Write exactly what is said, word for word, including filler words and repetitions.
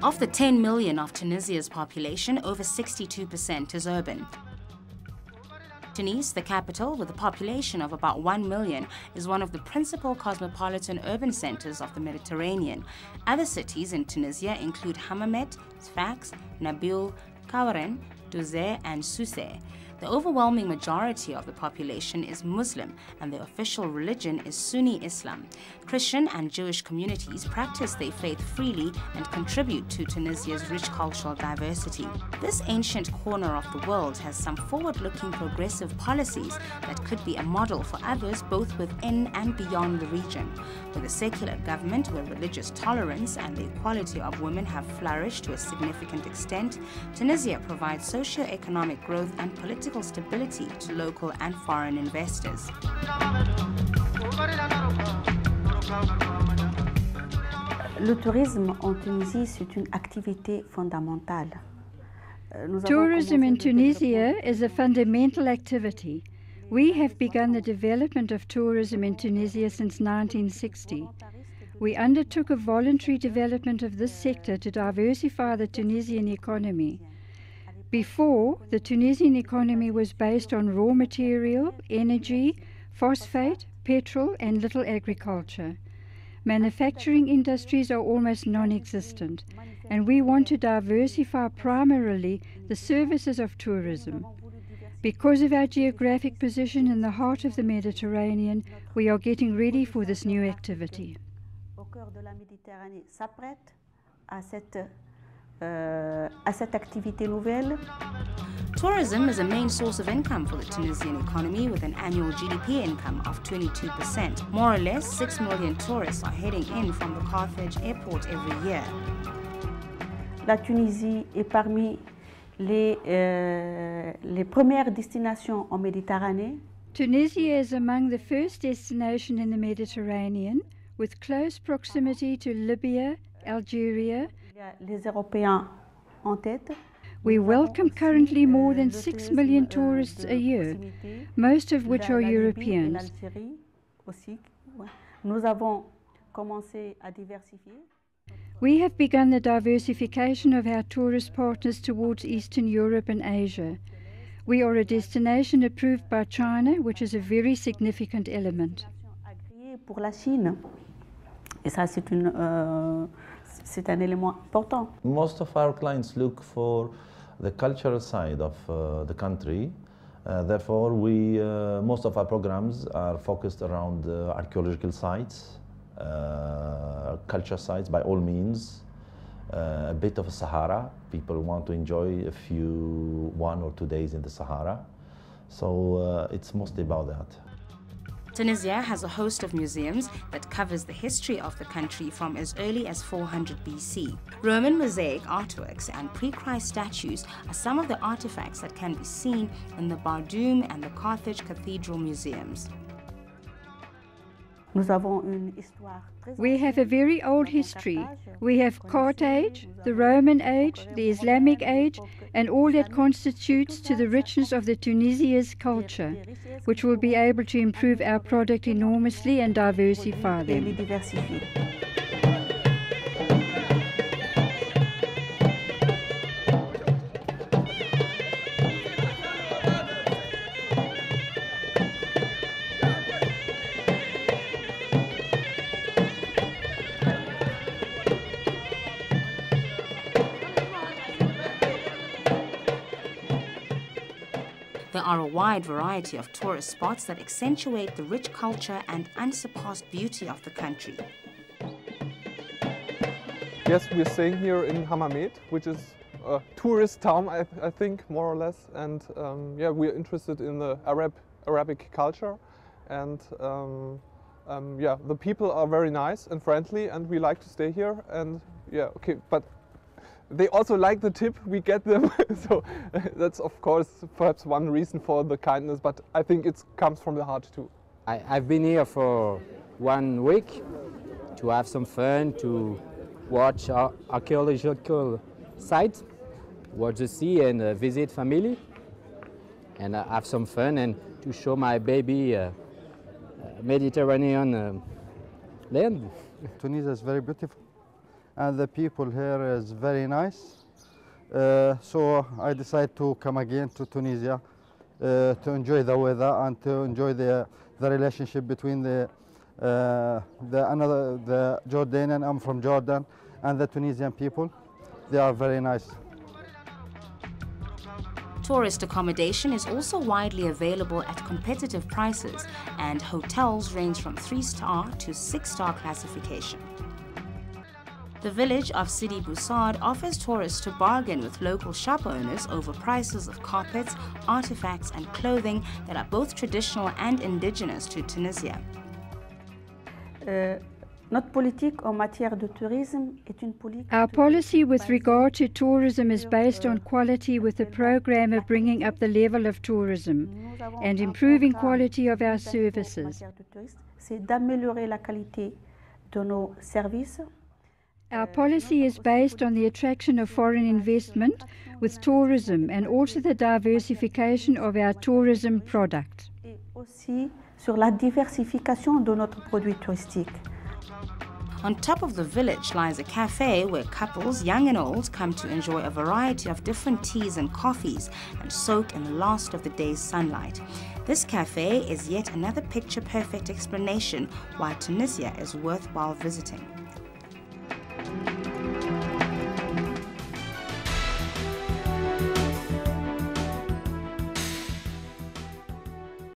Of the ten million of Tunisia's population, over sixty-two percent is urban. Tunis, the capital, with a population of about one million, is one of the principal cosmopolitan urban centers of the Mediterranean. Other cities in Tunisia include Hammamet, Sfax, Nabeul, Kairouan, Douze, and Sousse. The overwhelming majority of the population is Muslim, and their official religion is Sunni Islam. Christian and Jewish communities practice their faith freely and contribute to Tunisia's rich cultural diversity. This ancient corner of the world has some forward-looking progressive policies that could be a model for others both within and beyond the region. With a secular government where religious tolerance and the equality of women have flourished to a significant extent, Tunisia provides socio-economic growth and political stability to local and foreign investors. Le tourisme en Tunisie, c'est une activité fondamentale. Tourism in Tunisia is a fundamental activity. We have begun the development of tourism in Tunisia since nineteen sixty. We undertook a voluntary development of this sector to diversify the Tunisian economy. Before, the Tunisian economy was based on raw material, energy, phosphate, petrol, and little agriculture. Manufacturing industries are almost non-existent, and we want to diversify primarily the services of tourism. Because of our geographic position in the heart of the Mediterranean, we are getting ready for this new activity. Uh, à cette activité nouvelle. Tourism is a main source of income for the Tunisian economy, with an annual G D P income of twenty-two percent. More or less, six million tourists are heading in from the Carthage airport every year. La Tunisie est parmi les, euh, les premières destinations en Méditerranée. Tunisia is among the first destination in the Mediterranean, with close proximity to Libya, Algeria. We welcome currently more than six million tourists a year, most of which are Europeans. We have begun the diversification of our tourist partners towards Eastern Europe and Asia. We are a destination approved by China, which is a very significant element. C'est un élément important. Most of our clients look for the cultural side of uh, the country. Uh, therefore, we uh, most of our programs are focused around uh, archaeological sites, uh, culture sites by all means. Uh, a bit of a Sahara. People want to enjoy a few, one or two days in the Sahara. So uh, it's mostly about that. Tunisia has a host of museums that covers the history of the country from as early as four hundred B C. Roman mosaic artworks and pre-Christ statues are some of the artifacts that can be seen in the Bardo and the Carthage Cathedral museums. We have a very old history. We have Carthage, the Roman age, the Islamic age, and all that constitutes to the richness of the Tunisia's culture, which will be able to improve our product enormously and diversify them. There are a wide variety of tourist spots that accentuate the rich culture and unsurpassed beauty of the country. Yes, we're staying here in Hammamet, which is a tourist town, I, I think, more or less. And um, yeah, we're interested in the Arab Arabic culture, and um, um, yeah, the people are very nice and friendly, and we like to stay here. And yeah, okay, but. They also like the tip we get them, so that's of course perhaps one reason for the kindness, but I think it comes from the heart too. I, I've been here for one week to have some fun, to watch our archaeological sites, watch the sea and uh, visit family, and uh, have some fun and to show my baby uh, Mediterranean um, land. Tunis is very beautiful and the people here is very nice. Uh, so I decided to come again to Tunisia uh, to enjoy the weather and to enjoy the, the relationship between the, uh, the, another, the Jordanian, I'm from Jordan, and the Tunisian people. They are very nice. Tourist accommodation is also widely available at competitive prices, and hotels range from three-star to six-star classification. The village of Sidi Bou Said offers tourists to bargain with local shop owners over prices of carpets, artifacts and clothing that are both traditional and indigenous to Tunisia. Uh, Our policy with regard to tourism is based on quality, with a program of bringing up the level of tourism and improving quality of our services. Our policy is based on the attraction of foreign investment with tourism and also the diversification of our tourism product. On top of the village lies a cafe where couples, young and old, come to enjoy a variety of different teas and coffees and soak in the last of the day's sunlight. This cafe is yet another picture-perfect explanation why Tunisia is worthwhile visiting.